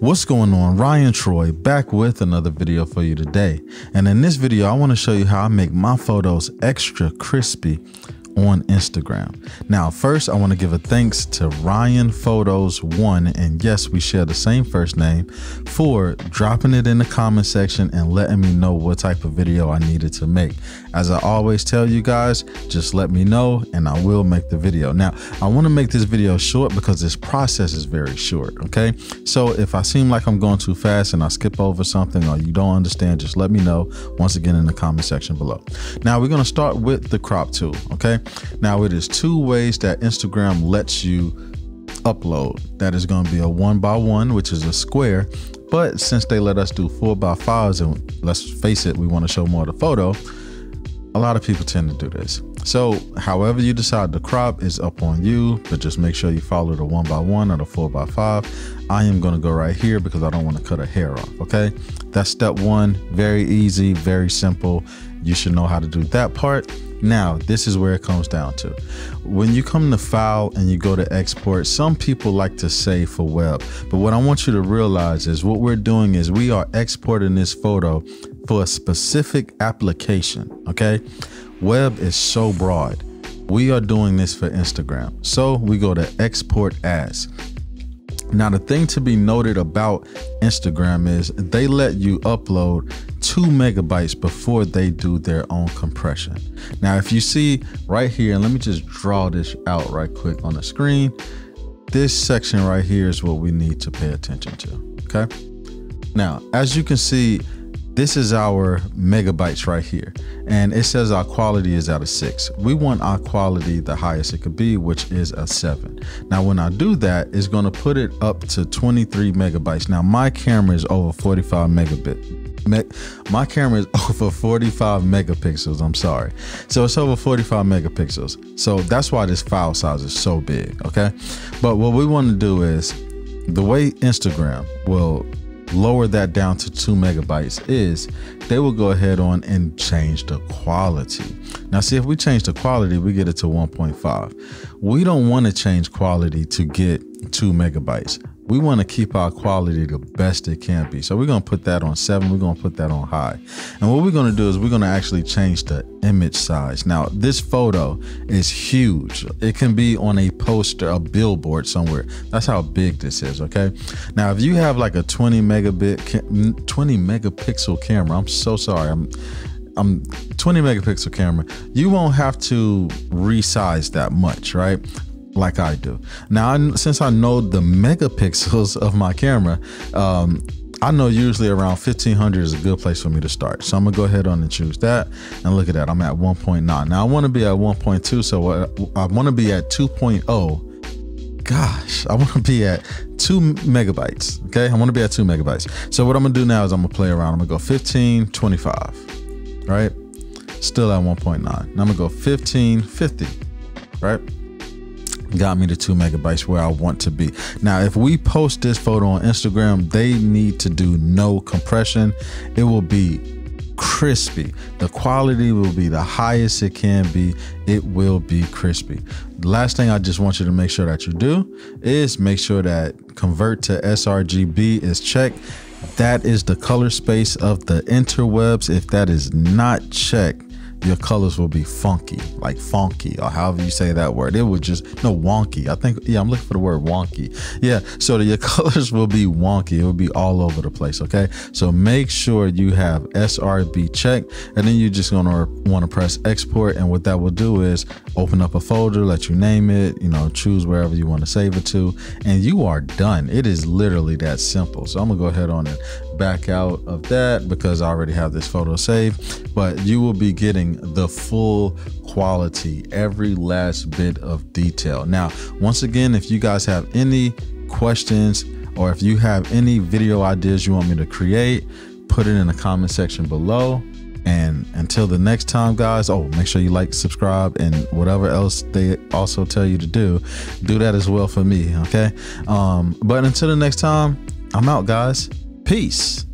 What's going on? Ryan Troy back with another video for you today. And in this video, I want to show you how I make my photos extra crispy on Instagram. Now, first, I want to give a thanks to Ryan Photos One, and yes, we share the same first name, for dropping it in the comment section and letting me know what type of video I needed to make. As I always tell you guys, just let me know and I will make the video. Now, I want to make this video short because this process is very short, okay? So if I seem like I'm going too fast and I skip over something or you don't understand, just let me know once again in the comment section below. Now, we're going to start with the crop tool, okay? Now, it is two ways that Instagram lets you upload. That is going to be a 1x1, which is a square. But since they let us do 4x5s, and let's face it, we want to show more of the photo, a lot of people tend to do this. So however you decide to crop is up on you, but just make sure you follow the 1x1 or the 4x5. I am going to go right here because I don't want to cut a hair off. Okay, that's step one. Very easy, very simple. You should know how to do that part. Now, this is where it comes down to. When you come to file and you go to export, some people like to save for web, but what I want you to realize is what we're doing is we are exporting this photo for a specific application, okay? Web is so broad. We are doing this for Instagram. So we go to export as. Now, the thing to be noted about Instagram is they let you upload 2 MB before they do their own compression. Now, if you see right here, and let me just draw this out right quick on the screen. This section right here is what we need to pay attention to, okay? Now, as you can see, this is our megabytes right here. And it says our quality is out of 6. We want our quality the highest it could be, which is a 7. Now, when I do that, it's gonna put it up to 23 MB. Now, my camera is over 45 megapixels, I'm sorry. So it's over 45 megapixels. So that's why this file size is so big, okay? But what we wanna do is, the way Instagram will lower that down to 2 MB is they will go ahead on and change the quality. Now, see, if we change the quality, we get it to 1.5. We don't want to change quality to get 2 MB. We want to keep our quality the best it can be. So we're going to put that on 7. We're going to put that on high. And what we're going to do is we're going to actually change the image size. Now, this photo is huge. It can be on a poster, a billboard somewhere. That's how big this is, okay? Now, if you have like a 20 megapixel camera, I'm so sorry. 20 megapixel camera, you won't have to resize that much, right? Like I do. Now, since I know the megapixels of my camera, I know usually around 1500 is a good place for me to start. So I'm gonna go ahead on and choose that. And look at that, I'm at 1.9. Now I wanna be at 1.2, so I wanna be at 2.0. Gosh, I want to be at 2 MB, okay? I want to be at 2 MB. So what I'm gonna do now is I'm gonna play around. I'm gonna go 15, 25, right? Still at 1.9. Now I'm gonna go 15, 50, right? Got me to 2 MB where I want to be. Now, if we post this photo on Instagram, they need to do no compression. It will be crispy. The quality will be the highest it can be. It will be crispy. The last thing I just want you to make sure that you do is make sure that convert to sRGB is checked. That is the color space of the interwebs. If that is not checked, your colors will be funky, like funky, or however you say that word. It would just, no, wonky. I think, yeah, I'm looking for the word wonky. Yeah, so your colors will be wonky. It will be all over the place, okay? So make sure you have sRGB checked, and then you're just gonna wanna press export, and what that will do is open up a folder, let you name it, you know, choose wherever you wanna save it to, and you are done. It is literally that simple. So I'm gonna go ahead on and back out of that because I already have this photo saved, but you will be getting the full quality, every last bit of detail. Now, once again, if you guys have any questions or if you have any video ideas you want me to create, put it in the comment section below. And until the next time, guys, oh, make sure you like, subscribe, and whatever else they also tell you to do that as well for me, okay? But until the next time, I'm out, guys. Peace.